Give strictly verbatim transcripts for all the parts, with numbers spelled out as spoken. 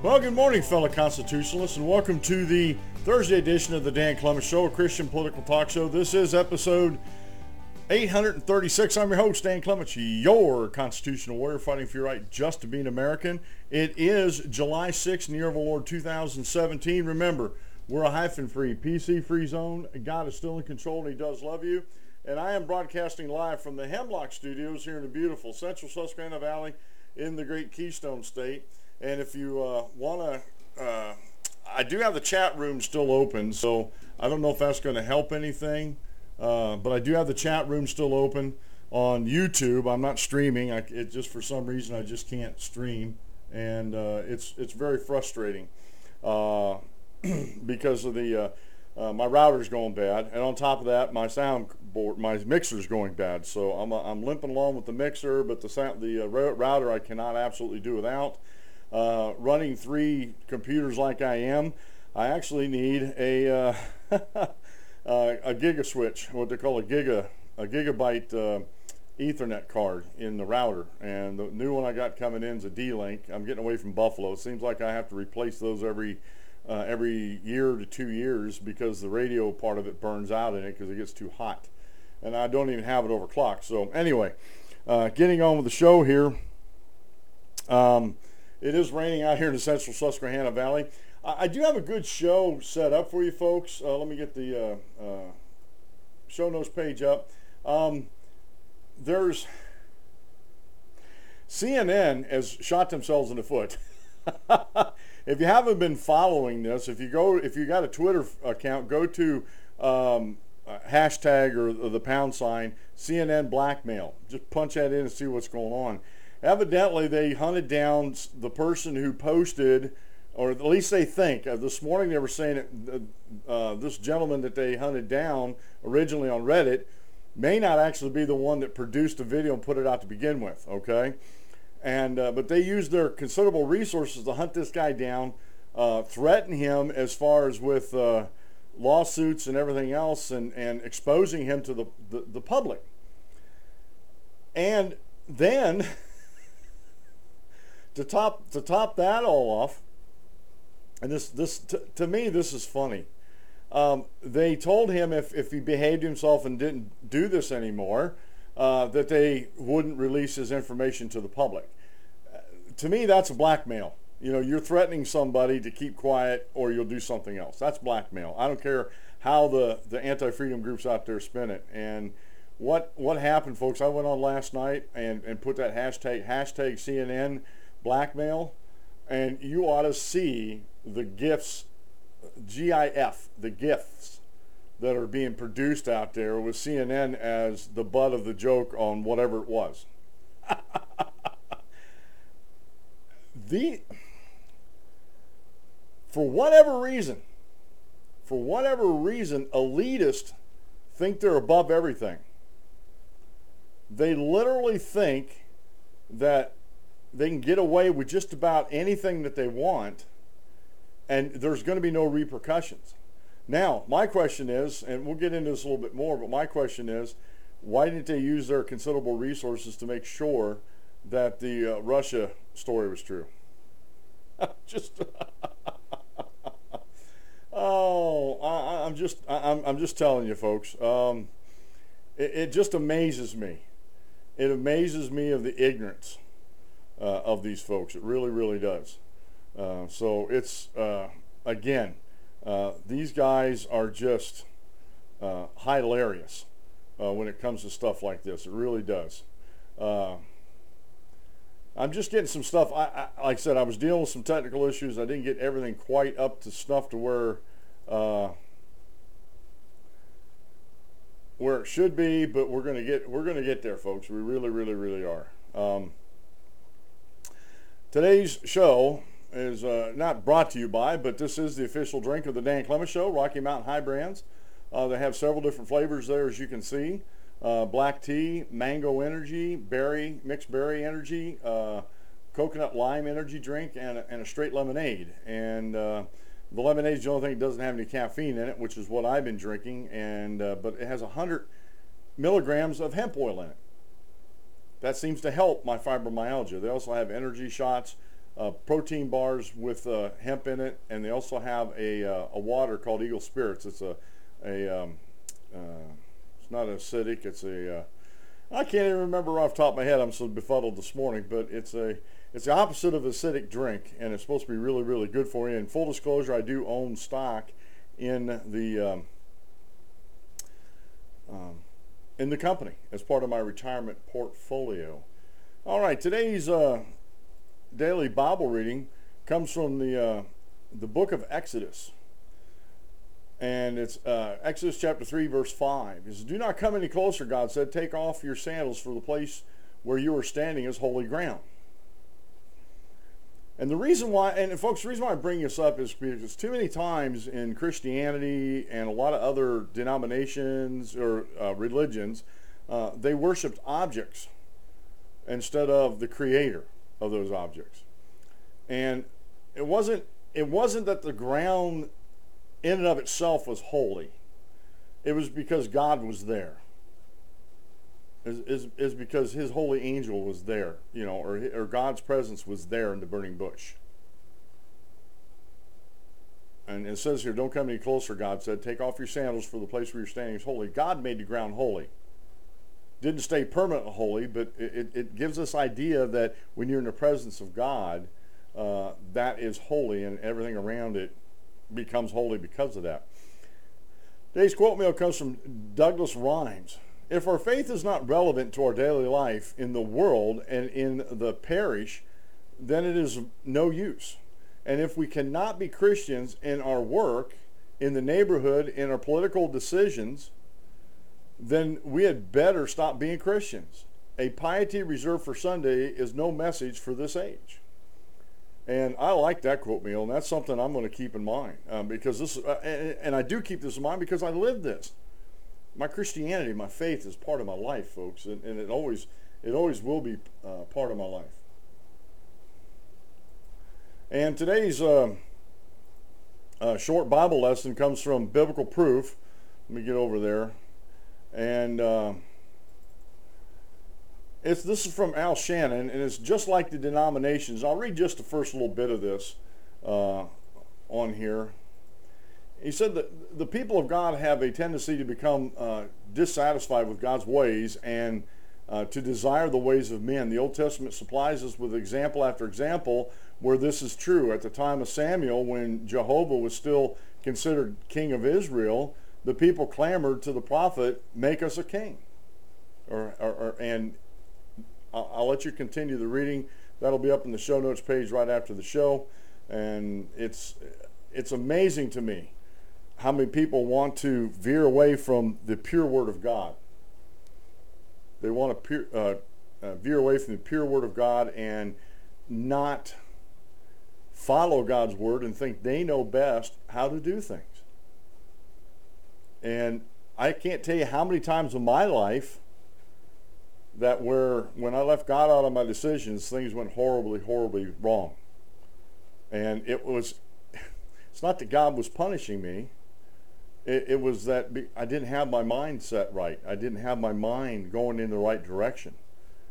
Well, good morning, fellow constitutionalists, and welcome to the Thursday edition of the Dan Clements Show, a Christian political talk show. This is episode eight hundred thirty-six. I'm your host, Dan Clements, your constitutional warrior fighting for your right just to be an American. It is July sixth, in the year of the Lord two thousand seventeen. Remember, we're a hyphen-free, P C-free zone. God is still in control, and he does love you. And I am broadcasting live from the Hemlock Studios here in the beautiful central Susquehanna Valley in the great Keystone State. And if you uh, want to, uh, I do have the chat room still open, so I don't know if that's going to help anything, uh, but I do have the chat room still open on YouTube. I'm not streaming. I, it just for some reason I just can't stream, and uh, it's it's very frustrating uh, because of the uh, uh, my router's going bad, and on top of that, my soundboard, my mixer's going bad. So I'm uh, I'm limping along with the mixer, but the sound, the uh, router I cannot absolutely do without. Uh, running three computers like I am, I actually need a uh, a giga switch, what they call a giga a gigabyte uh, Ethernet card in the router, and the new one I got coming in is a D-Link. I'm getting away from Buffalo. It seems like I have to replace those every uh, every year to two years because the radio part of it burns out in it because it gets too hot, and I don't even have it overclocked. So anyway, uh, getting on with the show here. Um, It is raining out here in the central Susquehanna Valley. I, I do have a good show set up for you folks. Uh, let me get the uh, uh, show notes page up. Um, there's C N N has shot themselves in the foot. If you haven't been following this, if you go, if you got a Twitter account, go to um, hashtag or, or the pound sign C N N blackmail. Just punch that in and see what's going on. Evidently, they hunted down the person who posted, or at least they think. Uh, this morning they were saying that uh, this gentleman that they hunted down originally on Reddit may not actually be the one that produced the video and put it out to begin with, okay? And uh, but they used their considerable resources to hunt this guy down, uh, threaten him as far as with uh, lawsuits and everything else, and, and exposing him to the, the, the public. And then... To top to top that all off, and this this t to me this is funny. Um, they told him if if he behaved himself and didn't do this anymore, uh, that they wouldn't release his information to the public. Uh, to me, that's blackmail. You know, you're threatening somebody to keep quiet or you'll do something else. That's blackmail. I don't care how the the anti-freedom groups out there spin it. And what what happened, folks? I went on last night and and put that hashtag hashtag C N N. Blackmail, and you ought to see the gifs, G I F, the gifs that are being produced out there with C N N as the butt of the joke on whatever it was. the, for whatever reason, for whatever reason, elitists think they're above everything. They literally think that they can get away with just about anything that they want, and there's going to be no repercussions. Now, my question is, and we'll get into this a little bit more, but my question is, why didn't they use their considerable resources to make sure that the uh, Russia story was true? just, oh, I, I'm just, I, I'm, I'm just telling you, folks. Um, it, it just amazes me. It amazes me of the ignorance. Uh, of these folks. It really, really does. Uh, so it's, uh, again, uh, these guys are just uh, hilarious uh, when it comes to stuff like this. It really does. Uh, I'm just getting some stuff. I, I, like I said, I was dealing with some technical issues. I didn't get everything quite up to snuff to where, uh, where it should be, but we're going to get, we're going to get there, folks. We really, really, really are. Um, Today's show is uh, not brought to you by, but this is the official drink of the Dan Clements Show, Rocky Mountain High Brands. Uh, they have several different flavors there, as you can see. Uh, black tea, mango energy, berry, mixed berry energy, uh, coconut lime energy drink, and a, and a straight lemonade. And uh, the lemonade is the only thing that doesn't have any caffeine in it, which is what I've been drinking, and uh, but it has one hundred milligrams of hemp oil in it. That seems to help my fibromyalgia. They also have energy shots, uh, protein bars with uh, hemp in it, and they also have a uh, a water called Eagle Spirits. It's a a um, uh, it's not acidic. It's a uh, I can't even remember off the top of my head. I'm so befuddled this morning, but it's a it's the opposite of acidic drink, and it's supposed to be really, really good for you. And full disclosure, I do own stock in the um, um, in the company as part of my retirement portfolio. All right, today's uh, daily Bible reading comes from the uh, the book of Exodus, and it's uh, Exodus chapter three, verse five. It says, "Do not come any closer," God said. "Take off your sandals, for the place where you are standing is holy ground." And the reason why, and folks, the reason why I bring this up is because too many times in Christianity and a lot of other denominations or uh, religions, uh, they worshiped objects instead of the creator of those objects. And it wasn't, it wasn't that the ground in and of itself was holy. It was because God was there. Is is because his holy angel was there, you know, or or God's presence was there in the burning bush. And it says here, "Don't come any closer," God said. "Take off your sandals, for the place where you're standing is holy." God made the ground holy. Didn't stay permanently holy, but it, it gives us idea that when you're in the presence of God, uh, that is holy, and everything around it becomes holy because of that. Today's quote mail comes from Douglas Rhymes. "If our faith is not relevant to our daily life in the world and in the parish, then it is no use. And if we cannot be Christians in our work, in the neighborhood, in our political decisions, then we had better stop being Christians. A piety reserved for Sunday is no message for this age." And I like that quote, Neil, and that's something I'm going to keep in mind. Um, because this, uh, and, and I do keep this in mind because I live this. My Christianity, my faith is part of my life, folks, and, and it always it always will be uh, part of my life. And today's uh, uh, short Bible lesson comes from Biblical Proof. Let me get over there. And uh, it's this is from Al Shannon, and it's just like the denominations. I'll read just the first little bit of this uh, on here. He said that the people of God have a tendency to become uh, dissatisfied with God's ways and uh, to desire the ways of men. The Old Testament supplies us with example after example where this is true. At the time of Samuel, when Jehovah was still considered king of Israel, the people clamored to the prophet, "Make us a king." Or, or, or and I'll, I'll let you continue the reading. That'll be up in the show notes page right after the show. And it's it's amazing to me how many people want to veer away from the pure Word of God. They want to peer, uh, uh, veer away from the pure Word of God and not follow God's Word and think they know best how to do things. And I can't tell you how many times in my life that where when I left God out of my decisions, things went horribly, horribly wrong. And it was, it's not that God was punishing me. It was that I didn't have my mind set right. I didn't have my mind going in the right direction.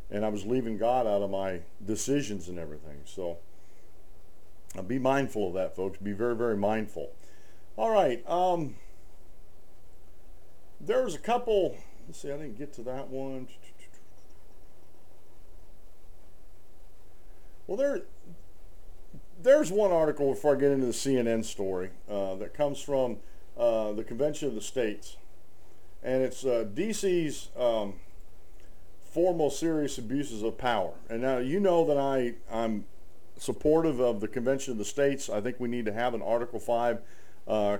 And I was leaving God out of my decisions and everything. So uh, be mindful of that, folks. Be very, very mindful. All right. Um, there's a couple. Let's see. I didn't get to that one. Well, there, there's one article before I get into the C N N story uh, that comes from Uh, the Convention of the States, and it's uh, D C's um, four most serious abuses of power. And now you know that I, I'm supportive of the Convention of the States. I think we need to have an Article five uh, uh,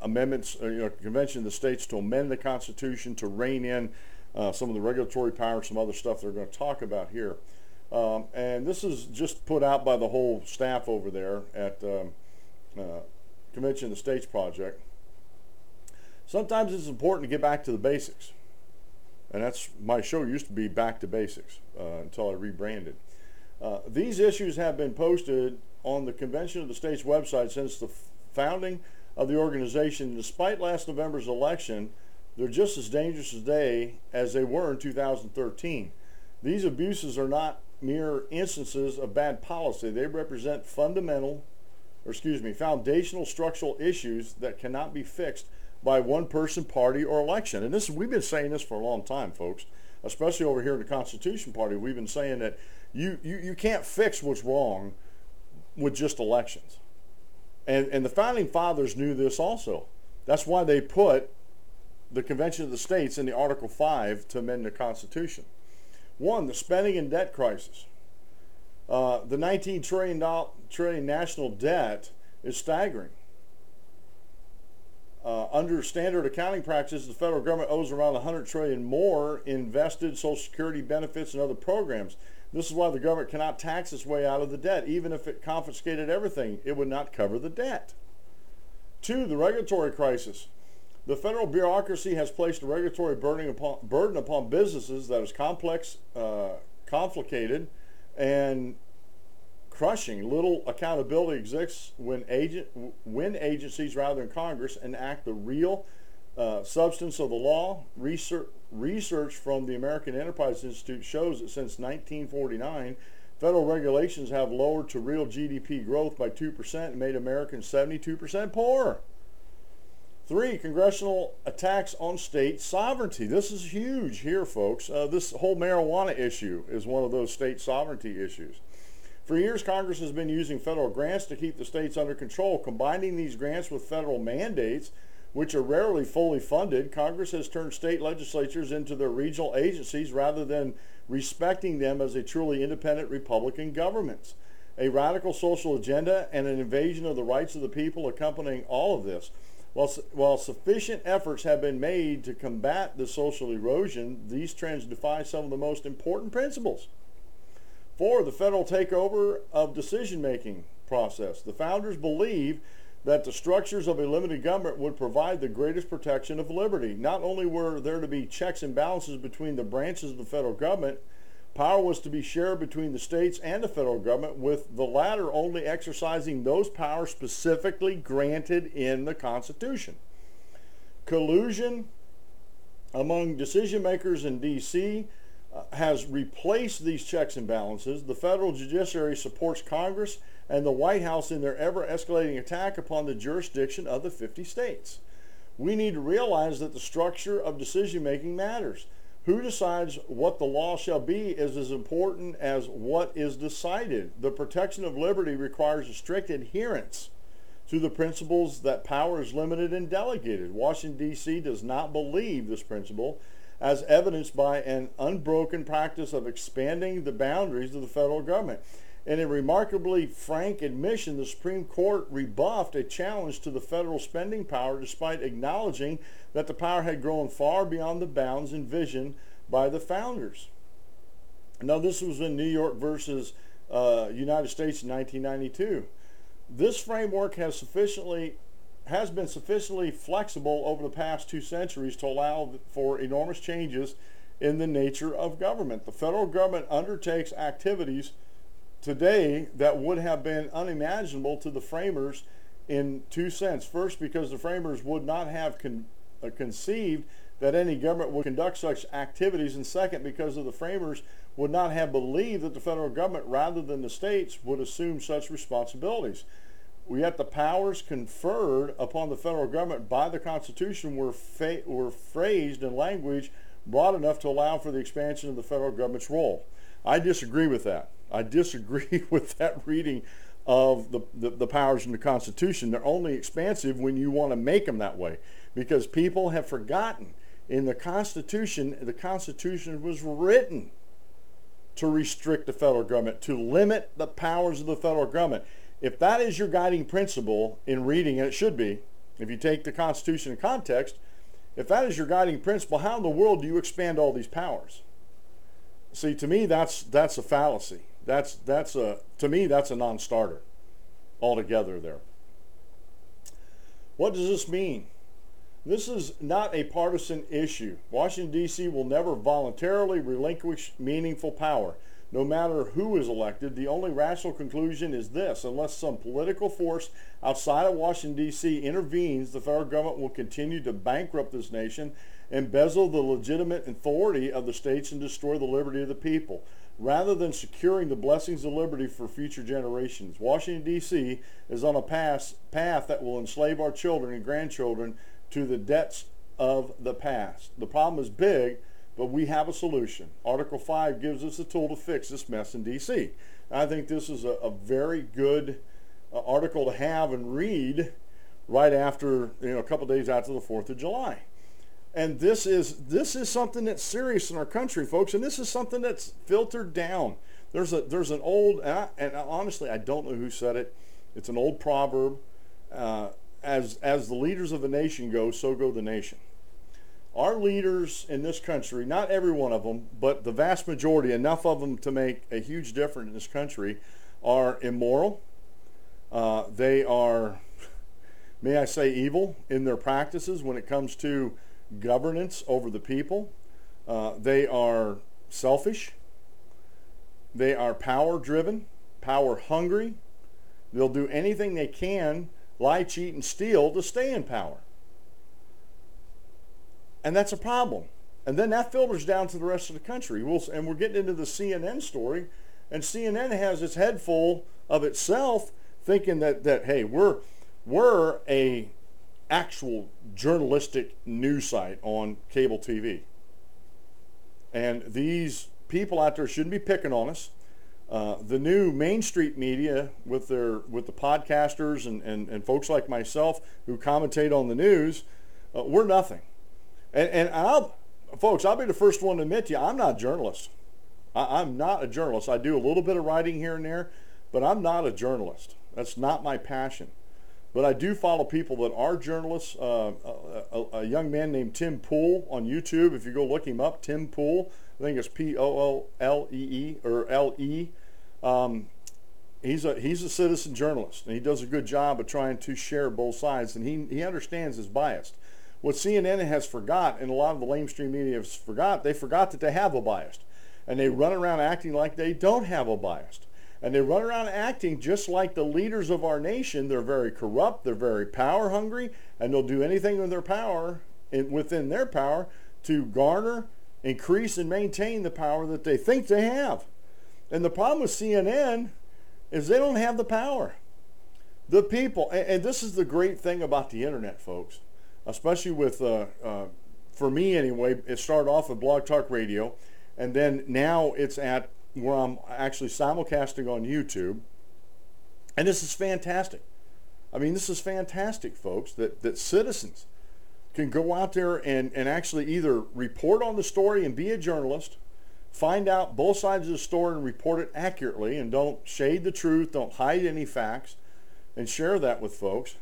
amendments, uh, you know, Convention of the States to amend the Constitution to rein in uh, some of the regulatory power and some other stuff they're going to talk about here. Um, and this is just put out by the whole staff over there at um, uh, Convention of the States Project. Sometimes it's important to get back to the basics. And that's, my show used to be Back to Basics uh, until I rebranded. Uh, these issues have been posted on the Convention of the States website since the founding of the organization. Despite last November's election, they're just as dangerous today as they were in two thousand thirteen. These abuses are not mere instances of bad policy. They represent fundamental, or excuse me, foundational structural issues that cannot be fixed by one person, party, or election. And this, we've been saying this for a long time, folks, especially over here in the Constitution Party. We've been saying that you, you, you can't fix what's wrong with just elections. And, and the Founding Fathers knew this also. That's why they put the Convention of the States in the Article five to amend the Constitution. One, the spending and debt crisis. Uh, the nineteen trillion dollars national debt is staggering. Uh, under standard accounting practices, the federal government owes around one hundred trillion dollars more invested Social Security benefits and other programs. This is why the government cannot tax its way out of the debt. Even if it confiscated everything, it would not cover the debt. Two, the regulatory crisis. The federal bureaucracy has placed a regulatory burden upon, burden upon businesses that is complex, uh, complicated, and crushing. Little accountability exists when, agent, when agencies, rather than Congress, enact the real uh, substance of the law. Research, research from the American Enterprise Institute shows that since nineteen forty-nine, federal regulations have lowered to real G D P growth by two percent and made Americans seventy-two percent poorer. Three, congressional attacks on state sovereignty. This is huge here, folks. Uh, this whole marijuana issue is one of those state sovereignty issues. For years, Congress has been using federal grants to keep the states under control. Combining these grants with federal mandates, which are rarely fully funded, Congress has turned state legislatures into their regional agencies rather than respecting them as a truly independent Republican governments. A radical social agenda and an invasion of the rights of the people accompanying all of this. While, while sufficient efforts have been made to combat the social erosion, these trends defy some of the most important principles. Four, the federal takeover of decision-making process. The founders believed that the structures of a limited government would provide the greatest protection of liberty. Not only were there to be checks and balances between the branches of the federal government, power was to be shared between the states and the federal government, with the latter only exercising those powers specifically granted in the Constitution. Collusion among decision makers in D C has replaced these checks and balances. The federal judiciary supports Congress and the White House in their ever-escalating attack upon the jurisdiction of the fifty states. We need to realize that the structure of decision-making matters. Who decides what the law shall be is as important as what is decided. The protection of liberty requires a strict adherence to the principles that power is limited and delegated. Washington, D C does not believe this principle, as evidenced by an unbroken practice of expanding the boundaries of the federal government. In a remarkably frank admission, the Supreme Court rebuffed a challenge to the federal spending power despite acknowledging that the power had grown far beyond the bounds envisioned by the founders. Now, this was in New York versus uh, United States in nineteen ninety-two. This framework has sufficiently has been sufficiently flexible over the past two centuries to allow for enormous changes in the nature of government. The federal government undertakes activities today that would have been unimaginable to the framers in two senses. First, because the framers would not have con uh, conceived that any government would conduct such activities, and second, because of the framers would not have believed that the federal government, rather than the states, would assume such responsibilities. Yet the powers conferred upon the federal government by the Constitution were, were phrased in language broad enough to allow for the expansion of the federal government's role. I disagree with that. I disagree with that reading of the, the, the powers in the Constitution. They're only expansive when you want to make them that way, because people have forgotten in the Constitution, the Constitution was written to restrict the federal government, to limit the powers of the federal government. If that is your guiding principle in reading, and it should be, if you take the Constitution in context, if that is your guiding principle, how in the world do you expand all these powers? See, to me, that's that's a fallacy. That's that's a to me that's a non-starter altogether there. What does this mean? This is not a partisan issue. Washington, D C will never voluntarily relinquish meaningful power, no matter who is elected. The only rational conclusion is this: unless some political force outside of Washington, D C intervenes, the federal government will continue to bankrupt this nation embezzle the legitimate authority of the states, and destroy the liberty of the people. Rather than securing the blessings of liberty for future generations, Washington, D C is on a path that will enslave our children and grandchildren to the debts of the past. The problem is big, but we have a solution. Article five gives us a tool to fix this mess in D C. I think this is a, a very good uh, article to have and read right after, you know, a couple days after the fourth of July. And this is this is something that's serious in our country, folks. And this is something that's filtered down. There's a there's an old and, I, and honestly, I don't know who said it. It's an old proverb. Uh, as as the leaders of a nation go, so go the nation. Our leaders in this country, not every one of them, but the vast majority, enough of them to make a huge difference in this country, are immoral. Uh, they are, may I say, evil in their practices when it comes to governance over the people. Uh, they are selfish. They are power driven, power hungry. They'll do anything they can, lie, cheat, and steal to stay in power. And that's a problem. And then that filters down to the rest of the country. We'll, and we're getting into the C N N story, and C N N has its head full of itself, thinking that, that hey, we're we're a actual journalistic news site on cable T V, and these people out there shouldn't be picking on us. Uh, the new Main Street media, with their with the podcasters and, and, and folks like myself who commentate on the news, uh, we're nothing. And, and I'll, folks, I'll be the first one to admit to you, I'm not a journalist. I, I'm not a journalist. I do a little bit of writing here and there, but I'm not a journalist. That's not my passion. But I do follow people that are journalists. Uh, a, a, a young man named Tim Pool on YouTube, if you go look him up, Tim Pool, I think it's P O O L E E or L E. Um, he's a he's a citizen journalist, and he does a good job of trying to share both sides, and he, he understands his bias. What C N N has forgot, and a lot of the mainstream media has forgot, they forgot that they have a bias, and they run around acting like they don't have a bias. And they run around acting just like the leaders of our nation. They're very corrupt, they're very power hungry, and they'll do anything in their power, within their power, to garner, increase, and maintain the power that they think they have. And the problem with C N N is they don't have the power. The people, and this is the great thing about the internet, folks, especially with, uh, uh, for me anyway, it started off with Blog Talk Radio, and then now it's at where I'm actually simulcasting on YouTube. And this is fantastic. I mean, this is fantastic, folks, that, that citizens can go out there and, and actually either report on the story and be a journalist, find out both sides of the story and report it accurately, and don't shade the truth, don't hide any facts, and share that with folks.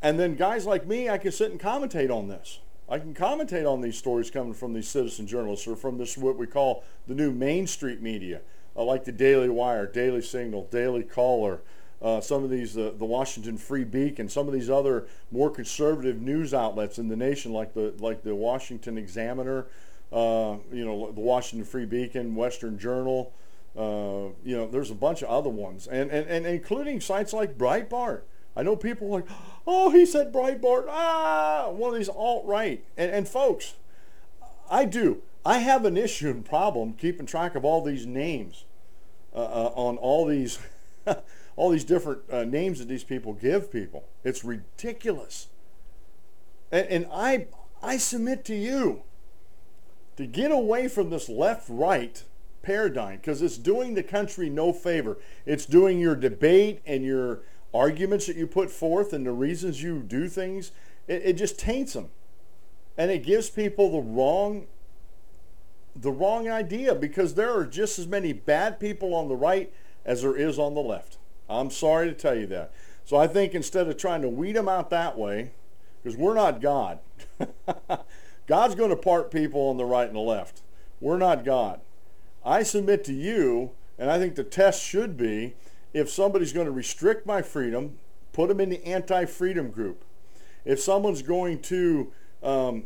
And then guys like me, I can sit and commentate on this. I can commentate on these stories coming from these citizen journalists, or from this, what we call the new Main Street media, uh, like the Daily Wire, Daily Signal, Daily Caller, uh, some of these, uh, the Washington Free Beacon, some of these other more conservative news outlets in the nation, like the like the Washington Examiner, uh, you know, the Washington Free Beacon, Western Journal, uh, you know, there's a bunch of other ones, and and, and including sites like Breitbart. I know people are like, oh, he said Breitbart, ah, one of these alt-right. And, and folks, I do. I have an issue and problem keeping track of all these names uh, uh, on all these, all these different uh, names that these people give people. It's ridiculous. And, and I, I submit to you to get away from this left-right paradigm, because it's doing the country no favor. It's doing your debate and your arguments that you put forth and the reasons you do things. It, it just taints them, and it gives people the wrong the wrong idea, because there are just as many bad people on the right as there is on the left. I'm sorry to tell you that. So I think instead of trying to weed them out that way, because we're not God. God's going to part people on the right and the left. We're not God. I submit to you, and I think the test should be, if somebody's going to restrict my freedom, put them in the anti-freedom group. If someone's going to um,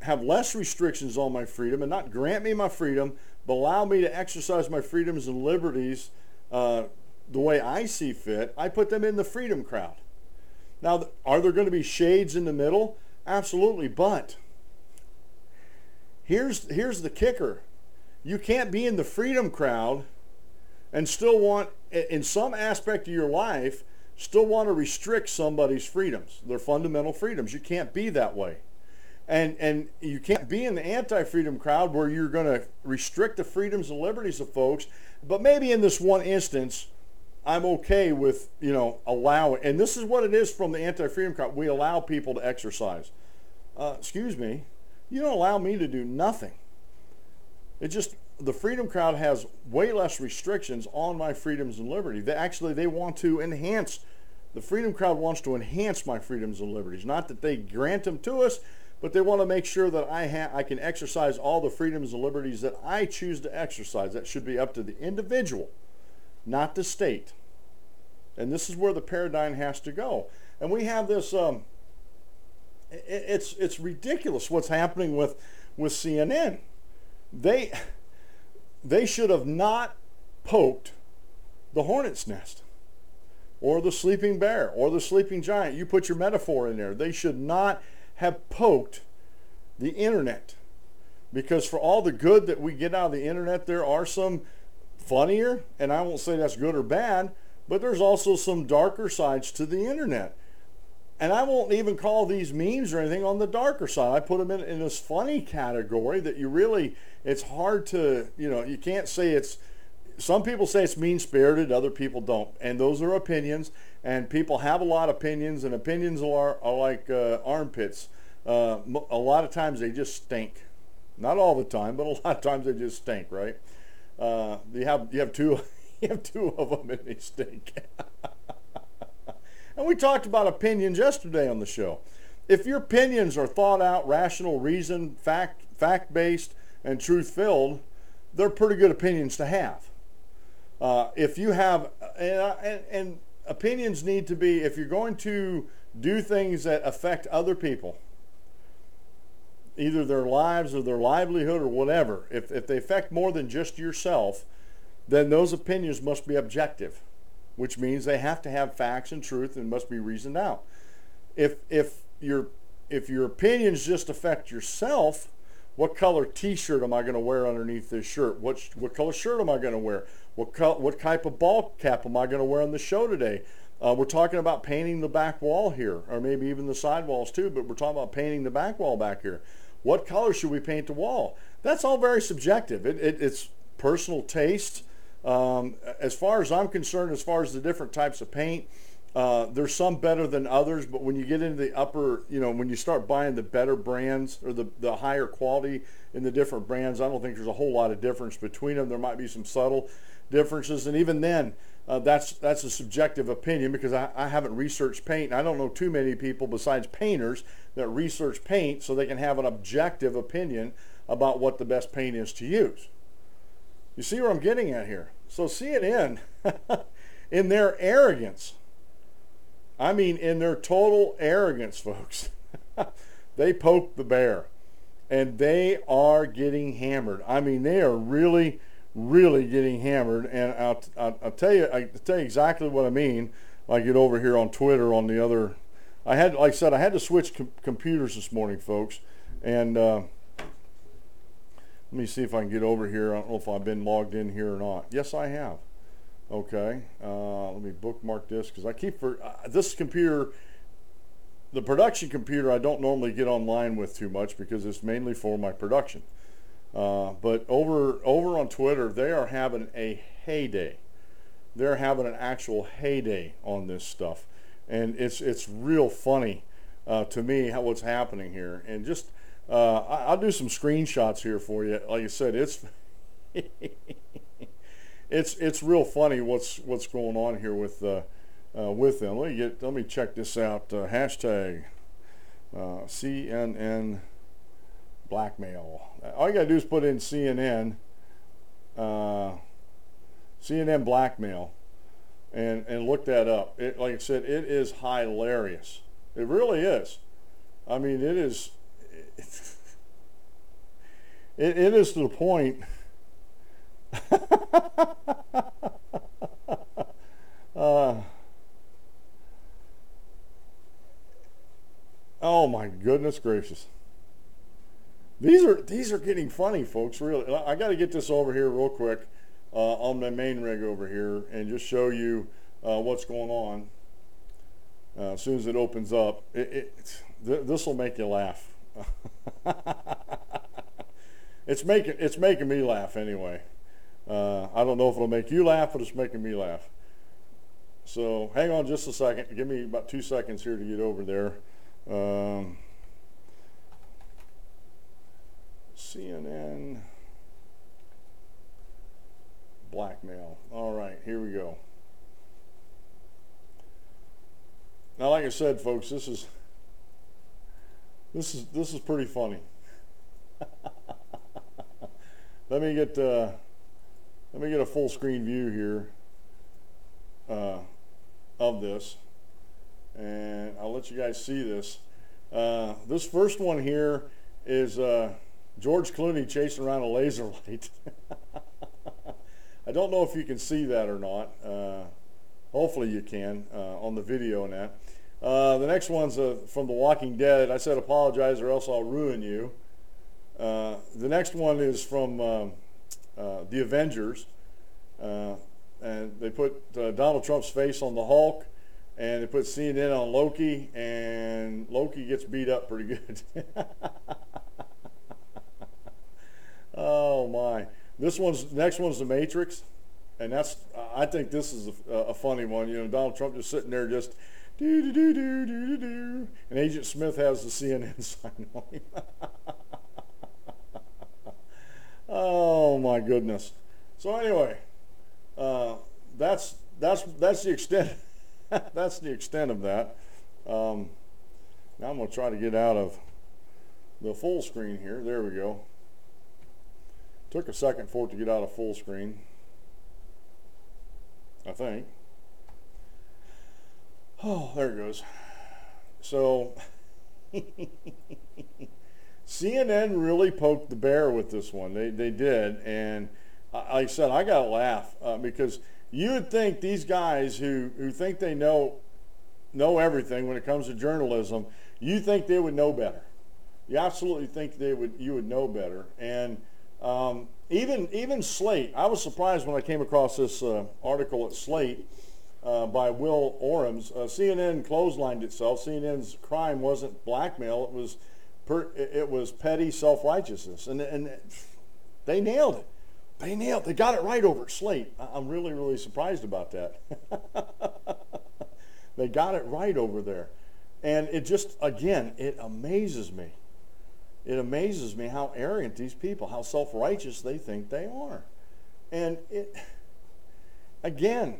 have less restrictions on my freedom and not grant me my freedom, but allow me to exercise my freedoms and liberties uh, the way I see fit, I put them in the freedom crowd. Now, are there going to be shades in the middle? Absolutely, but here's here's the kicker. You can't be in the freedom crowd and still want, in some aspect of your life, still want to restrict somebody's freedoms, their fundamental freedoms. You can't be that way. And and you can't be in the anti-freedom crowd where you're going to restrict the freedoms and liberties of folks. But maybe in this one instance, I'm okay with, you know, allowing. And this is what it is from the anti-freedom crowd. We allow people to exercise. Uh, excuse me, you don't allow me to do nothing. It just, the freedom crowd has way less restrictions on my freedoms and liberty. They actually, they want to enhance. The freedom crowd wants to enhance my freedoms and liberties. Not that they grant them to us, but they want to make sure that I ha- I can exercise all the freedoms and liberties that I choose to exercise. That should be up to the individual, not the state. And this is where the paradigm has to go. And we have this, um, it, it's it's ridiculous what's happening with, with C N N. They, they should have not poked the hornet's nest or the sleeping bear or the sleeping giant. You put your metaphor in there. They should not have poked the internet, because for all the good that we get out of the internet, there are some funnier, and I won't say that's good or bad, but there's also some darker sides to the internet. And I won't even call these memes or anything on the darker side. I put them in, in this funny category that you really, it's hard to, you know, you can't say it's, some people say it's mean-spirited, other people don't. And those are opinions, and people have a lot of opinions, and opinions are, are like uh, armpits. Uh, a lot of times they just stink. Not all the time, but a lot of times they just stink, right? Uh, you have you have two you have two of them, and they stink. And we talked about opinions yesterday on the show. If your opinions are thought out, rational, reason, fact, fact-based, and truth-filled, they're pretty good opinions to have. Uh, if you have, and, and, and opinions need to be, if you're going to do things that affect other people, either their lives or their livelihood or whatever, if, if they affect more than just yourself, then those opinions must be objective, which means they have to have facts and truth and must be reasoned out. If, if, your, if your opinions just affect yourself, what color t-shirt am I going to wear underneath this shirt? What, what color shirt am I going to wear? What, co- what type of ball cap am I going to wear on the show today? Uh, we're talking about painting the back wall here, or maybe even the side walls too, but we're talking about painting the back wall back here. What color should we paint the wall? That's all very subjective. It, it, it's personal taste. Um, as far as I'm concerned, as far as the different types of paint, uh, there's some better than others, but when you get into the upper, you know, when you start buying the better brands or the, the higher quality in the different brands, I don't think there's a whole lot of difference between them. There might be some subtle differences, and even then uh, that's that's a subjective opinion, because I, I haven't researched paint, and I don't know too many people besides painters that research paint so they can have an objective opinion about what the best paint is to use. You see where I'm getting at here? So C N N, in their arrogance, I mean in their total arrogance, folks, they poked the bear, and they are getting hammered. I mean, they are really really getting hammered, and I'll, I'll, I'll tell you, I'll tell you exactly what I mean. I get over here on Twitter on the other. I had, like I said, I had to switch com- computers this morning, folks, and uh, let me see if I can get over here. I don't know if I've been logged in here or not. Yes, I have. Okay, uh, let me bookmark this, because I keep for uh, this computer, the production computer, I don't normally get online with too much because it's mainly for my production. Uh, but over over on Twitter, they are having a heyday. They're having an actual heyday on this stuff, and it's it's real funny uh, to me how what's happening here. And just uh, I, I'll do some screenshots here for you. Like I said, it's it's it's real funny what's what's going on here with uh, uh, with them. Let me get let me check this out. Uh, hashtag uh, C N N. Blackmail. All you gotta do is put in C N N, uh, C N N blackmail, and and look that up. It, like I said, it is hilarious. It really is. I mean, it is. It it is to the point. uh, oh my Goodness gracious. These are these are getting funny, folks, really. I got to get this over here real quick uh, on my main rig over here and just show you uh, what's going on. Uh, as soon as it opens up, it, it, th- this will make you laugh. it's making it's making me laugh anyway. Uh, I don't know if it'll make you laugh, but it's making me laugh. So hang on just a second. Give me about two seconds here to get over there. Um, C N N blackmail. All right, here we go. Now, like I said, folks, this is this is this is pretty funny. Let me get uh, let me get a full screen view here uh, of this, and I'll let you guys see this. Uh, this first one here is uh, George Clooney chasing around a laser light. I don't know if you can see that or not. Uh, hopefully you can uh, on the video and that. Uh, the next one's uh, from The Walking Dead. I said apologize or else I'll ruin you. Uh, the next one is from um, uh, The Avengers. Uh, and they put uh, Donald Trump's face on the Hulk. And they put C N N on Loki. And Loki gets beat up pretty good. Oh my! This one's next one's The Matrix, and that's I think this is a, a funny one. You know, Donald Trump just sitting there, just do do do do do do, and Agent Smith has the C N N sign on him. Oh my goodness! So anyway, uh, that's that's that's the extent that's the extent of that. Um, now I'm gonna try to get out of the full screen here. There we go. Took a second for it to get out of full screen, I think. Oh, there it goes. So, C N N really poked the bear with this one. They they did, and like I said, I got to laugh uh, because you would think these guys who who think they know know everything when it comes to journalism, you think they would know better. You absolutely think they would you would know better, and. Um, even even Slate, I was surprised when I came across this uh, article at Slate uh, by Will Orams. Uh, C N N clotheslined itself. C N N's crime wasn't blackmail; it was per, it was petty self-righteousness, and and they nailed it. They nailed it. They got it right over at Slate. I'm really really surprised about that. They got it right over there, and it just again it amazes me. It amazes me how arrogant these people, how self-righteous they think they are. And it, again,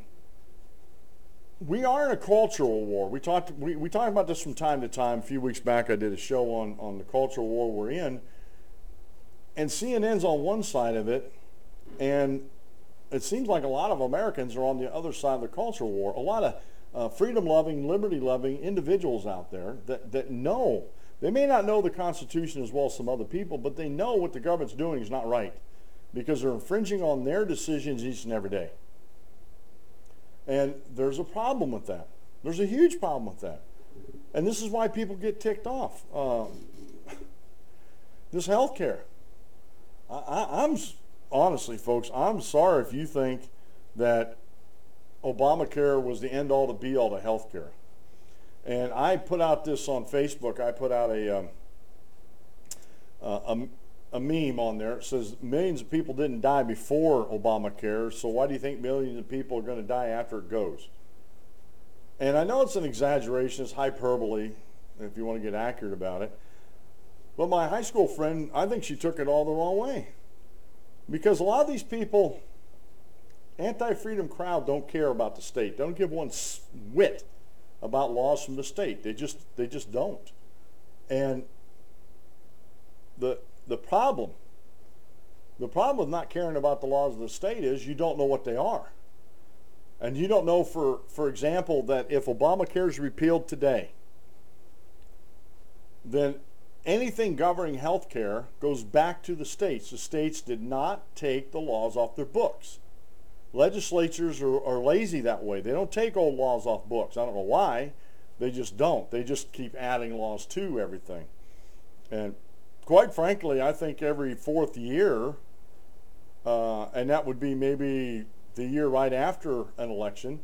we are in a cultural war. We talked we, we talk about this from time to time. A few weeks back I did a show on, on the cultural war we're in. And C N N's on one side of it, and it seems like a lot of Americans are on the other side of the cultural war. A lot of uh, freedom-loving, liberty-loving individuals out there that, that know. They may not know the Constitution as well as some other people, but they know what the government's doing is not right because they're infringing on their decisions each and every day. And there's a problem with that. There's a huge problem with that. And this is why people get ticked off. Um, this health care. I, I, I'm, honestly, folks, I'm sorry if you think that Obamacare was the end-all to be-all to health care. And I put out this on Facebook. I put out a, um, a a meme on there. It says millions of people didn't die before Obamacare, so why do you think millions of people are going to die after it goes? And I know it's an exaggeration, it's hyperbole, if you want to get accurate about it. But my high school friend, I think she took it all the wrong way, because a lot of these people, anti-freedom crowd, don't care about the state. They don't give one whit about laws from the state. They just they just don't. And the the problem the problem with not caring about the laws of the state is you don't know what they are. And you don't know, for for example, that if Obamacare is repealed today, then anything governing health care goes back to the states. The states did not take the laws off their books. Legislatures are, are lazy that way. They don't take old laws off books. I don't know why. They just don't. They just keep adding laws to everything. And quite frankly, I think every fourth year, uh, and that would be maybe the year right after an election,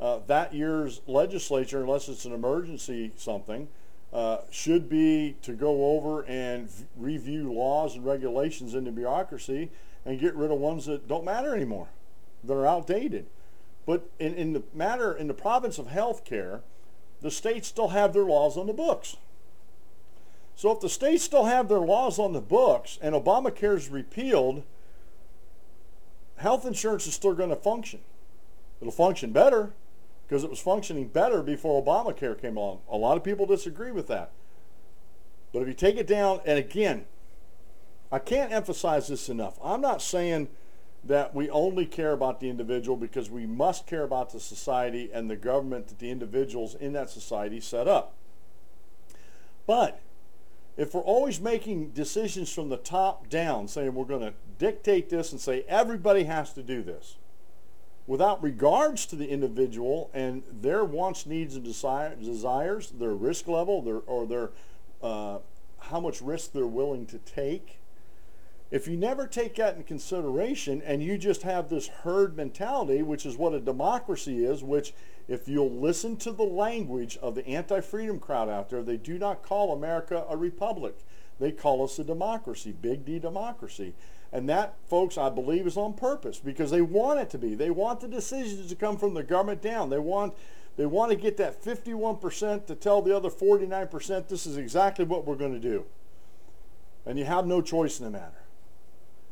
uh, that year's legislature, unless it's an emergency something, uh, should be to go over and v- review laws and regulations in the bureaucracy and get rid of ones that don't matter anymore, that are outdated. But in, in the matter, in the province of healthcare, the states still have their laws on the books. So if the states still have their laws on the books and Obamacare is repealed, health insurance is still going to function. It'll function better because it was functioning better before Obamacare came along. A lot of people disagree with that. But if you take it down, and again, I can't emphasize this enough. I'm not saying that we only care about the individual, because we must care about the society and the government that the individuals in that society set up. But if we're always making decisions from the top down, saying we're going to dictate this and say everybody has to do this, without regards to the individual and their wants, needs, and desires, their risk level, their or their uh, how much risk they're willing to take, if you never take that into consideration and you just have this herd mentality, which is what a democracy is, which, if you'll listen to the language of the anti-freedom crowd out there, they do not call America a republic. They call us a democracy, big D democracy. And that, folks, I believe is on purpose, because they want it to be. They want the decisions to come from the government down. They want they want to get that fifty-one percent to tell the other forty-nine percent this is exactly what we're going to do. And you have no choice in the matter.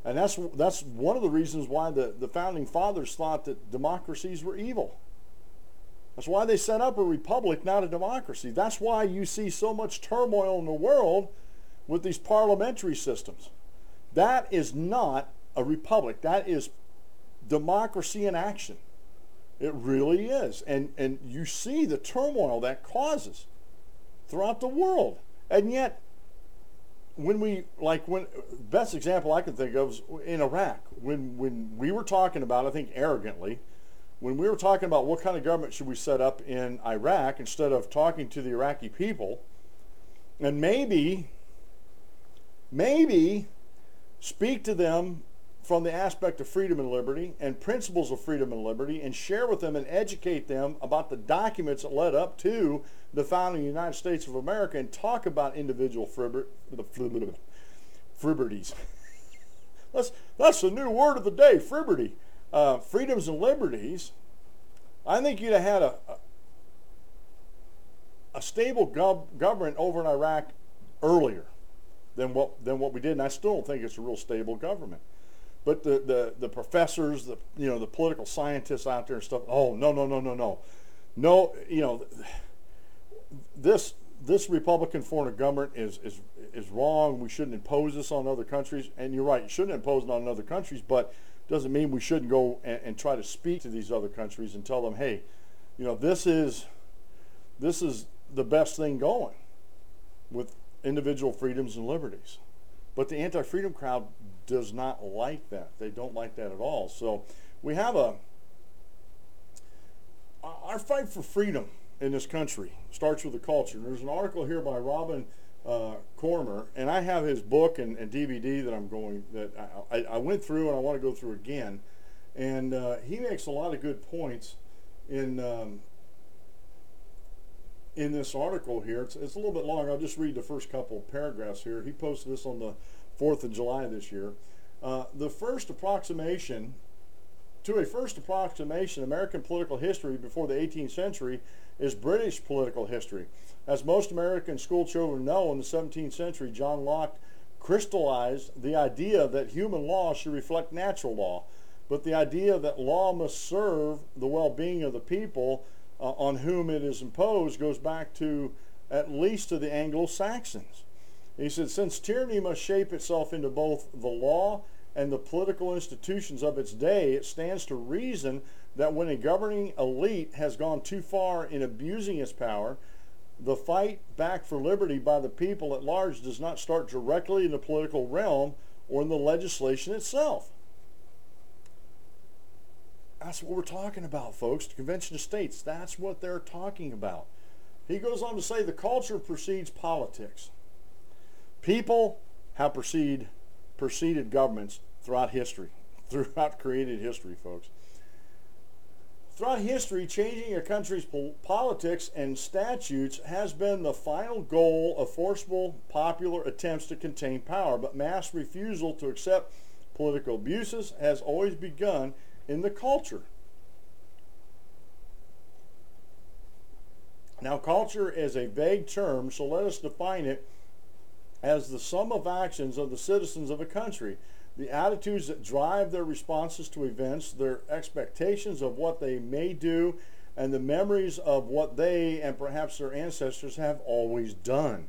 And that's that's one of the reasons why the, the founding fathers thought that democracies were evil. That's why they set up a republic, not a democracy. That's why you see so much turmoil in the world with these parliamentary systems. That is not a republic. That is democracy in action. It really is. And, and you see the turmoil that causes throughout the world. And yet, when we, like when, best example I can think of is in Iraq. When, when we were talking about, I think arrogantly, when we were talking about what kind of government should we set up in Iraq, instead of talking to the Iraqi people, and maybe, maybe speak to them from the aspect of freedom and liberty and principles of freedom and liberty, and share with them and educate them about the documents that led up to the founding of the United States of America, and talk about individual fribber, the fribber, fribberties. that's, that's the new word of the day, fribberty. Uh, freedoms and liberties. I think you'd have had a a, a stable gov- government over in Iraq earlier than what than what we did, and I still don't think it's a real stable government. But the the, the professors, the you know the political scientists out there and stuff. Oh no no no no no, no you know this this Republican form of government is is is wrong. We shouldn't impose this on other countries. And you're right, you shouldn't impose it on other countries, but doesn't mean we shouldn't go and, and try to speak to these other countries and tell them, hey, you know, this is this is the best thing going with individual freedoms and liberties. But the anti-freedom crowd does not like that. They don't like that at all. So we have a our fight for freedom in this country starts with the culture. There's an article here by Robin Uh, Cormer, and I have his book and, and D V D that I'm going that I, I went through and I want to go through again, and uh, he makes a lot of good points in um, in this article here. It's, it's a little bit long. I'll just read the first couple of paragraphs here. He posted this on the fourth of July this year. Uh, the first approximation to a first approximation American political history before the eighteenth century is British political history. As most American school children know, in the seventeenth century, John Locke crystallized the idea that human law should reflect natural law, but the idea that law must serve the well-being of the people uh, on whom it is imposed goes back to at least to the Anglo-Saxons. He said, since tyranny must shape itself into both the law and the political institutions of its day, it stands to reason that when a governing elite has gone too far in abusing its power, the fight back for liberty by the people at large does not start directly in the political realm or in the legislation itself. That's what we're talking about, folks. The Convention of States, that's what they're talking about. He goes on to say the culture precedes politics. People have preceded, preceded governments throughout history, throughout created history, folks. Throughout history, changing a country's politics and statutes has been the final goal of forcible popular attempts to contain power, but mass refusal to accept political abuses has always begun in the culture. Now, culture is a vague term, so let us define it as the sum of actions of the citizens of a country. The attitudes that drive their responses to events, their expectations of what they may do, and the memories of what they and perhaps their ancestors have always done.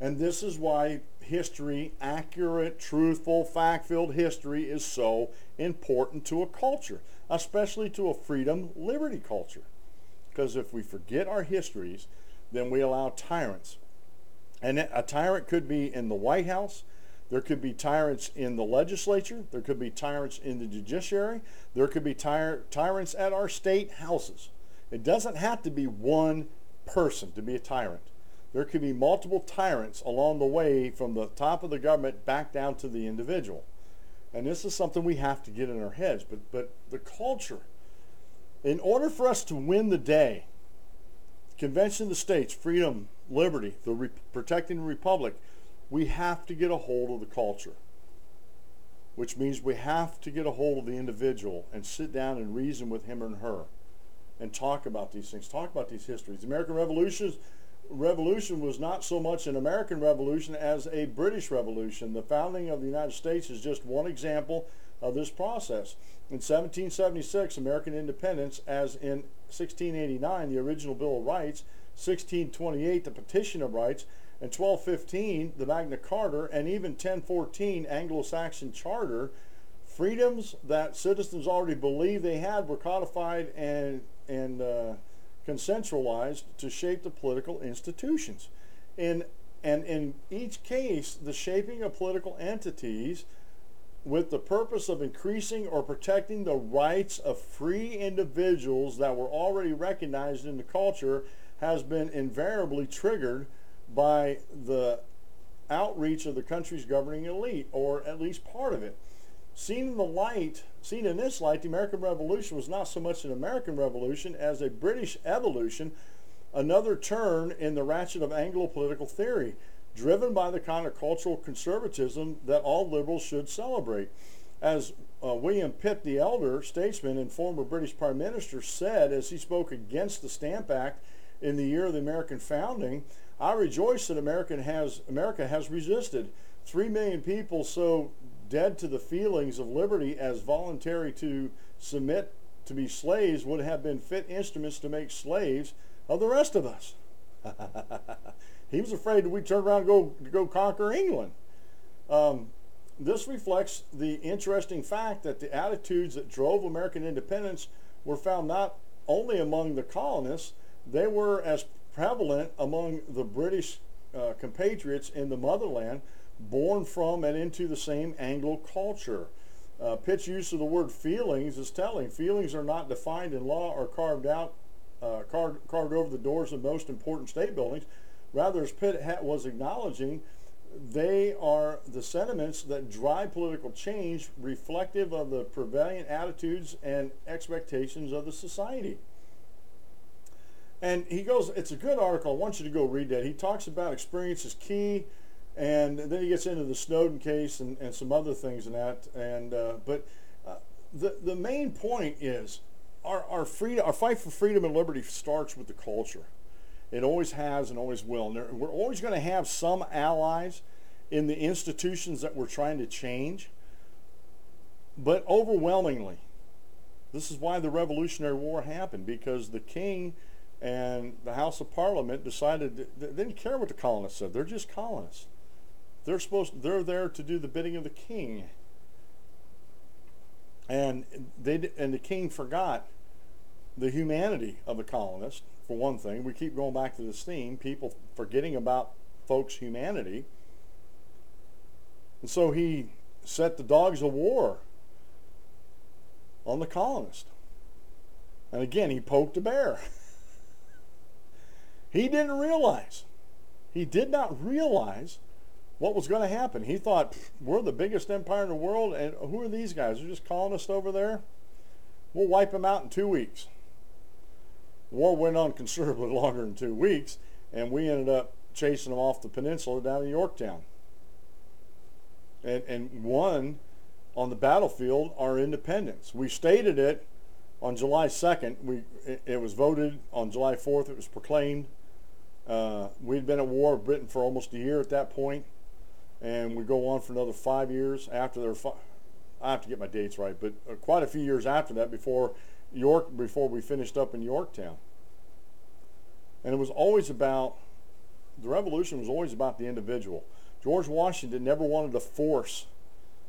And this is why history, accurate, truthful, fact-filled history is so important to a culture, especially to a freedom, liberty culture. Because if we forget our histories, then we allow tyrants. And a tyrant could be in the White House. There could be tyrants in the legislature. There could be tyrants in the judiciary. There could be tyr- tyrants at our state houses. It doesn't have to be one person to be a tyrant. There could be multiple tyrants along the way from the top of the government back down to the individual. And this is something we have to get in our heads. But, but the culture, in order for us to win the day, Convention of the States, freedom, liberty, the re- protecting the republic, we have to get a hold of the culture, which means we have to get a hold of the individual and sit down and reason with him and her and talk about these things, talk about these histories. The American Revolution, Revolution was not so much an American Revolution as a British Revolution. The founding of the United States is just one example of this process. In seventeen seventy-six, American independence, as in sixteen eighty-nine, the original Bill of Rights, sixteen twenty-eight, the Petition of Rights, and twelve fifteen, the Magna Carta, and even ten fourteen, Anglo-Saxon Charter, freedoms that citizens already believed they had were codified and, and uh, consensualized to shape the political institutions. In, and in each case, the shaping of political entities with the purpose of increasing or protecting the rights of free individuals that were already recognized in the culture has been invariably triggered by the outreach of the country's governing elite, or at least part of it. Seen in the light, seen in this light, the American Revolution was not so much an American Revolution as a British evolution, another turn in the ratchet of Anglo-political theory, driven by the kind of cultural conservatism that all liberals should celebrate. As uh, William Pitt, the elder statesman and former British Prime Minister, said as he spoke against the Stamp Act in the year of the American founding, "I rejoice that American has, America has resisted. Three million people so dead to the feelings of liberty as voluntary to submit to be slaves would have been fit instruments to make slaves of the rest of us." He was afraid that we'd turn around and go, go conquer England. Um, this reflects the interesting fact that the attitudes that drove American independence were found not only among the colonists, they were as prevalent among the British uh, compatriots in the motherland, born from and into the same Anglo culture. Uh, Pitt's use of the word feelings is telling. Feelings are not defined in law or carved out, uh, carved, carved over the doors of most important state buildings. Rather, as Pitt ha- was acknowledging, they are the sentiments that drive political change, reflective of the prevailing attitudes and expectations of the society. And he goes, it's a good article. I want you to go read that. He talks about experience is key, and then he gets into the Snowden case and, and some other things and that. And uh, but uh, the the main point is our our freedom, our fight for freedom and liberty starts with the culture. It always has and always will. And there, we're always going to have some allies in the institutions that we're trying to change. But overwhelmingly, this is why the Revolutionary War happened, because the king and the House of Parliament decided they didn't care what the colonists said. They're just colonists. They're supposed. They're there to do the bidding of the king. And they and the king forgot the humanity of the colonists. For one thing, we keep going back to this theme: people forgetting about folks' humanity. And so he set the dogs of war on the colonists. And again, he poked a bear. He didn't realize, he did not realize what was going to happen. He thought, we're the biggest empire in the world, and who are these guys? They're just colonists over there? We'll wipe them out in two weeks. War went on considerably longer than two weeks, and we ended up chasing them off the peninsula down to Yorktown. And, and won on the battlefield our independence. We stated it on July second. We, it, it was voted on July fourth. It was proclaimed. Uh, we'd been at war with Britain for almost a year at that point, and we go on for another five years after their fi- I have to get my dates right, but uh, quite a few years after that before York, before we finished up in Yorktown. And it was always about, the revolution was always about the individual. George Washington never wanted to force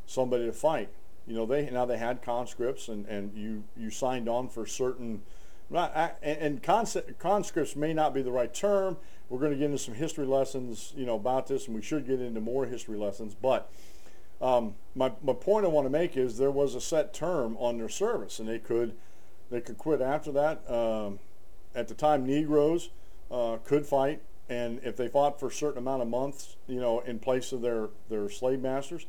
somebody to fight. You know, they now they had conscripts, and, and you, you signed on for certain, not, I, and concept, conscripts may not be the right term. We're going to get into some history lessons, you know, about this, and we should get into more history lessons, but um, my, my point I want to make is there was a set term on their service, and they could, they could quit after that. Um, at the time, Negroes uh, could fight, and if they fought for a certain amount of months, you know, in place of their, their slave masters,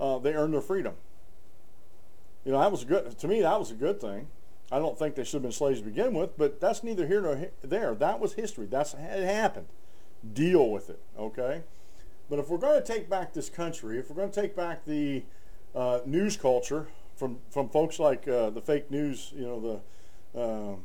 uh, they earned their freedom. You know, that was good. To me, that was a good thing. I don't think they should have been slaves to begin with, but that's neither here nor there. That was history. That's, it happened. Deal with it, okay? But if we're going to take back this country, if we're going to take back the uh, news culture from, from folks like uh, the fake news, you know, the, uh,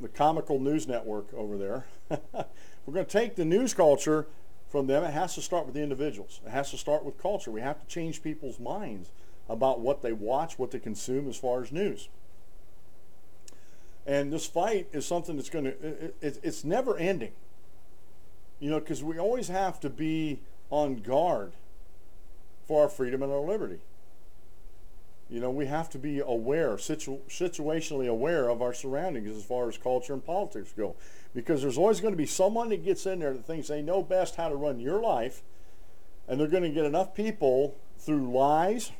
the comical news network over there, we're going to take the news culture from them. It has to start with the individuals. It has to start with culture. We have to change people's minds about what they watch, what they consume as far as news. And this fight is something that's going to, it, it's never ending. You know, because we always have to be on guard for our freedom and our liberty. You know, we have to be aware, situ- situationally aware of our surroundings as far as culture and politics go. Because there's always going to be someone that gets in there that thinks they know best how to run your life, and they're going to get enough people through lies.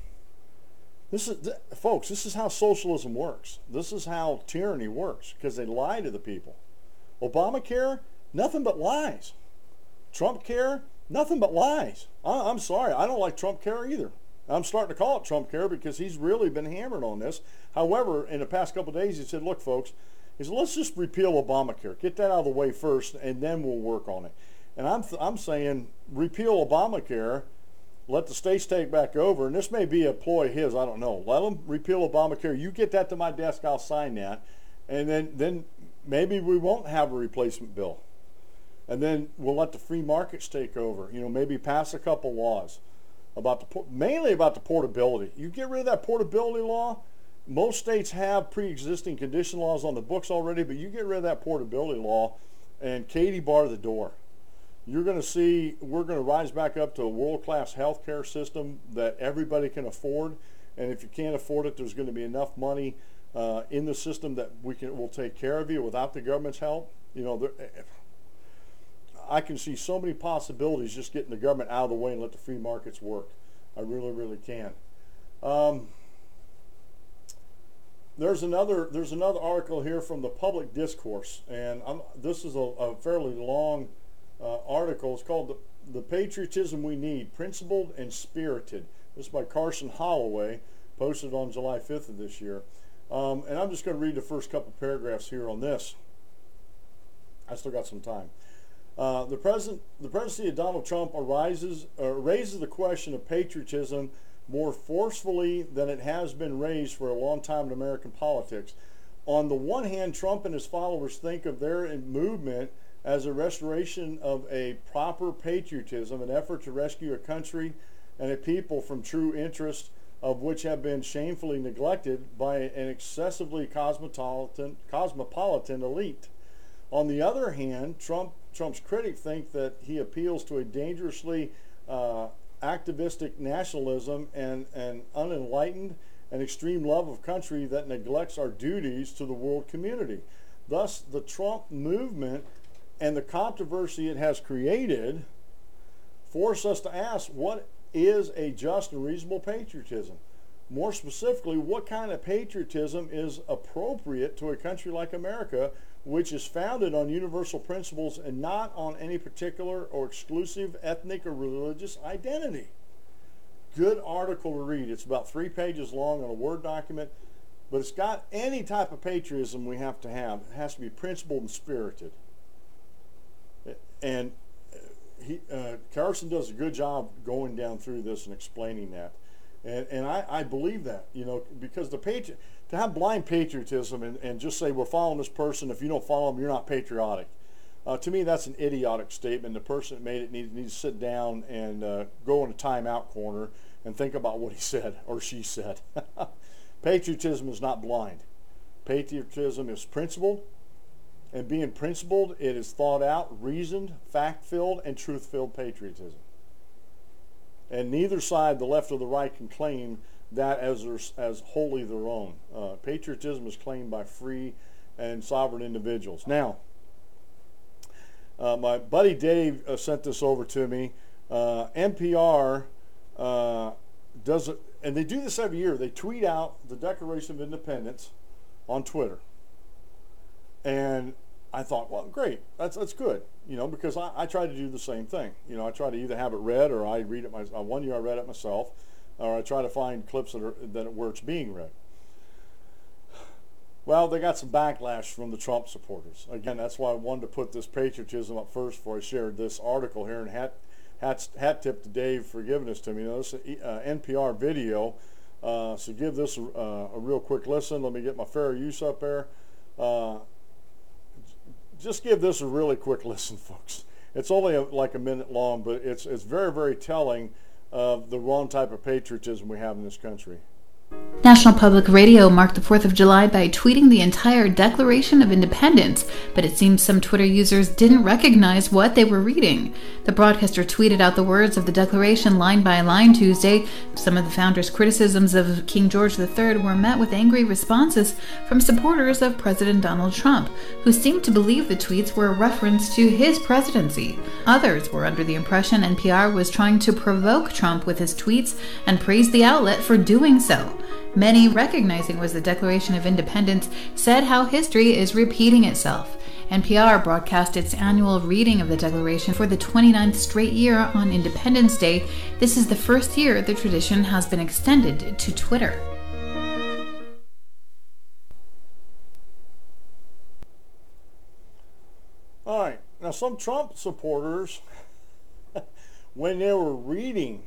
This is, th- folks, this is how socialism works. This is how tyranny works, because they lie to the people. Obamacare, nothing but lies. Trumpcare, nothing but lies. I- I'm sorry, I don't like Trumpcare either. I'm starting to call it Trumpcare because he's really been hammered on this. However, in the past couple of days, he said, look, folks, he said, let's just repeal Obamacare. Get that out of the way first, and then we'll work on it. And I'm th- I'm saying repeal Obamacare, let the states take back over, and this may be a ploy of his, I don't know. Let them repeal Obamacare. You get that to my desk, I'll sign that. And then, then maybe we won't have a replacement bill. And then we'll let the free markets take over. You know, maybe pass a couple laws. About the mainly about the portability. You get rid of that portability law. Most states have pre-existing condition laws on the books already, but you get rid of that portability law, and Katie bar the door. You're going to see we're going to rise back up to a world-class healthcare system that everybody can afford, and if you can't afford it, there's going to be enough money uh, in the system that we can will take care of you without the government's help. You know, there, I can see so many possibilities just getting the government out of the way and let the free markets work. I really, really can. Um, there's another there's another article here from the Public Discourse, and I'm, this is a, a fairly long uh, article. It's called the, the Patriotism We Need, Principled and Spirited. This is by Carson Holloway, posted on July fifth of this year. Um, and I'm just going to read the first couple paragraphs here on this. I still got some time. Uh, the, president, the presidency of Donald Trump arises, uh, raises the question of patriotism more forcefully than it has been raised for a long time in American politics. On the one hand, Trump and his followers think of their movement as a restoration of a proper patriotism, an effort to rescue a country and a people from true interests of which have been shamefully neglected by an excessively cosmopolitan, cosmopolitan elite. On the other hand, Trump Trump's critics think that he appeals to a dangerously uh, activistic nationalism and an unenlightened and extreme love of country that neglects our duties to the world community. Thus, the Trump movement and the controversy it has created force us to ask, what is a just and reasonable patriotism? more specifically, what kind of patriotism is appropriate to a country like America, which is founded on universal principles and not on any particular or exclusive ethnic or religious identity. Good article to read. It's about three pages long on a Word document, but it's got any type of patriotism we have to have. It has to be principled and spirited. And he, uh, Carson does a good job going down through this and explaining that. And, and I, I believe that, you know, because the patri- to have blind patriotism and, and just say, we're following this person, if you don't follow him, you're not patriotic. Uh, to me, that's an idiotic statement. The person that made it needs, needs to sit down and uh, go in a timeout corner and think about what he said or she said. Patriotism is not blind. Patriotism is principled. And being principled, it is thought out, reasoned, fact-filled, and truth-filled patriotism. And neither side, the left or the right, can claim that as their, as wholly their own. Uh, patriotism is claimed by free and sovereign individuals. Now, uh, my buddy Dave uh, sent this over to me. Uh, N P R uh, does it, and they do this every year. They tweet out the Declaration of Independence on Twitter. And I thought, well, great, that's that's good, you know, because I, I try to do the same thing. You know, I try to either have it read or I read it myself. One year I read it myself, or I try to find clips that are that where it's being read. Well, they got some backlash from the Trump supporters. Again, that's why I wanted to put this patriotism up first before I shared this article here. And hat hat, hat tip to Dave for giving this to me. You know, this is an N P R video, uh, so give this a, a real quick listen. Let me get my fair use up there. Uh, Just give this a really quick listen, folks. It's only a, like a minute long, but it's it's very, very telling of the wrong type of patriotism we have in this country. National Public Radio marked the fourth of July by tweeting the entire Declaration of Independence, but it seems some Twitter users didn't recognize what they were reading. The broadcaster tweeted out the words of the Declaration line by line Tuesday. Some of the founders' criticisms of King George the Third were met with angry responses from supporters of President Donald Trump, who seemed to believe the tweets were a reference to his presidency. Others were under the impression N P R was trying to provoke Trump with his tweets and praised the outlet for doing so. Many, recognizing it was the Declaration of Independence, said how history is repeating itself. N P R broadcast its annual reading of the Declaration for the twenty-ninth straight year on Independence Day. This is the first year the tradition has been extended to Twitter. All right, now some Trump supporters, when they were reading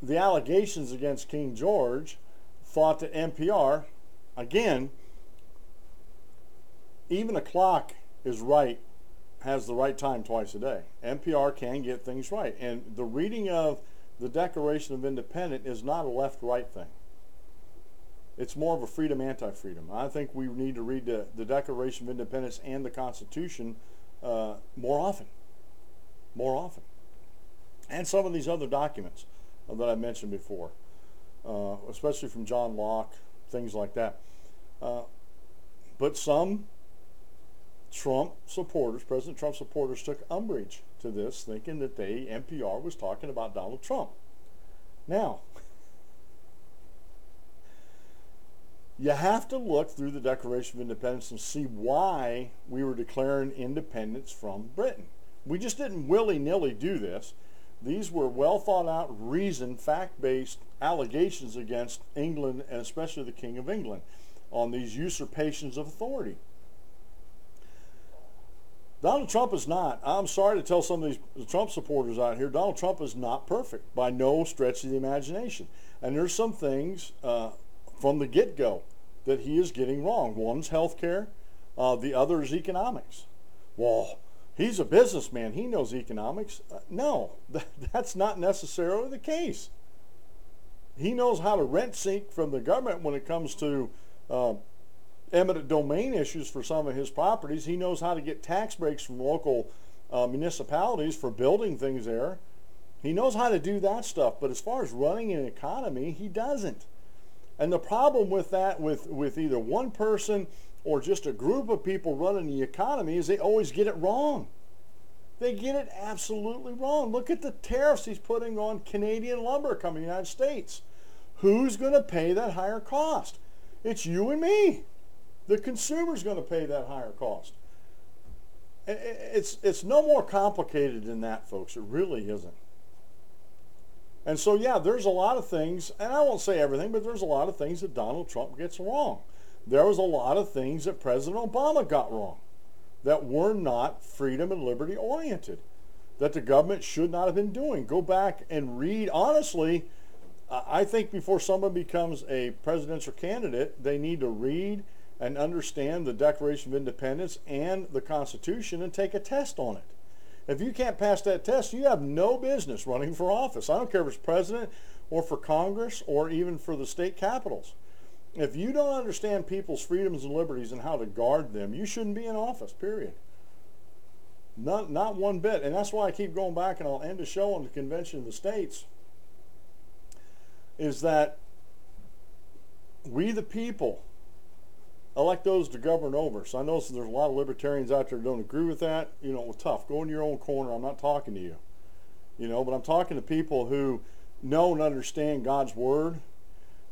the allegations against King George, thought that N P R, again, even a clock is right, has the right time twice a day. N P R can get things right. And the reading of the Declaration of Independence is not a left-right thing. It's more of a freedom, anti-freedom. I think we need to read the, the Declaration of Independence and the Constitution uh, more often, more often. And some of these other documents that I mentioned before. Uh, especially from John Locke, things like that. Uh, but some Trump supporters, President Trump supporters, took umbrage to this, thinking that they, N P R, was talking about Donald Trump. Now, you have to look through the Declaration of Independence and see why we were declaring independence from Britain. We just didn't willy-nilly do this. These were well thought out, reasoned, fact-based allegations against England, and especially the King of England, on these usurpations of authority. Donald Trump is not, I'm sorry to tell some of these Trump supporters out here, Donald Trump is not perfect by no stretch of the imagination. And there's some things uh, from the get-go that he is getting wrong. One's health care, uh, the other is economics. Well, he's a businessman. He knows economics. Uh, no, that, that's not necessarily the case. He knows how to rent seek from the government when it comes to uh, eminent domain issues for some of his properties. He knows how to get tax breaks from local uh, municipalities for building things there. He knows how to do that stuff. But as far as running an economy, he doesn't. And the problem with that, with, with either one person or just a group of people running the economy, is they always get it wrong. They get it absolutely wrong. Look at the tariffs he's putting on Canadian lumber coming to the United States. Who's going to pay that higher cost? It's you and me. The consumer's going to pay that higher cost. It's, it's no more complicated than that, folks. It really isn't. And so, yeah, there's a lot of things, and I won't say everything, but there's a lot of things that Donald Trump gets wrong. There was a lot of things that President Obama got wrong that were not freedom and liberty oriented, that the government should not have been doing. Go back and read. Honestly, I think before someone becomes a presidential candidate, they need to read and understand the Declaration of Independence and the Constitution and take a test on it. If you can't pass that test, you have no business running for office. I don't care if it's president or for Congress or even for the state capitals. If you don't understand people's freedoms and liberties and how to guard them, you shouldn't be in office, period. Not, not one bit. And that's why I keep going back, and I'll end the show on the Convention of the States, is that we the people elect those to govern over. So I know there's a lot of libertarians out there who don't agree with that. You know, well, tough. Go in your own corner. I'm not talking to you. You know, but I'm talking to people who know and understand God's word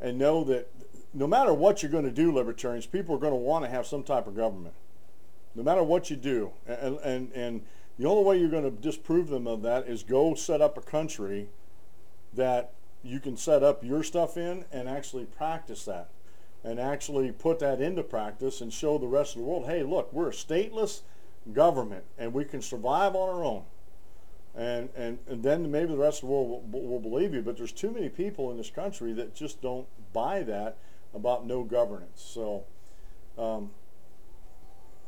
and know that no matter what you're going to do, libertarians, people are going to want to have some type of government. No matter what you do. And, and, and the only way you're going to disprove them of that is go set up a country that you can set up your stuff in and actually practice that, and actually put that into practice and show the rest of the world, hey, look, we're a stateless government and we can survive on our own. And, and, and then maybe the rest of the world will, will believe you, but there's too many people in this country that just don't buy that about no governance. So um,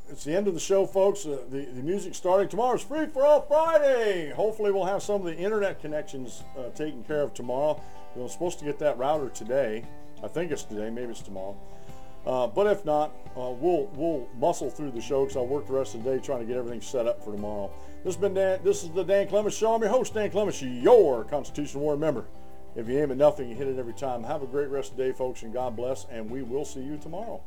it's the end of the show, folks. Uh, the, the music's starting. Tomorrow's Free For All Friday. Hopefully we'll have some of the internet connections uh, taken care of tomorrow. We're supposed to get that router today. I think it's today, maybe it's tomorrow. Uh, but if not, uh, we'll we'll muscle through the show because I'll work the rest of the day trying to get everything set up for tomorrow. This has been Dan, this is the Dan Clements Show. I'm your host, Dan Clements, your constitutional war member. If you aim at nothing, you hit it every time. Have a great rest of the day, folks, and God bless, and we will see you tomorrow.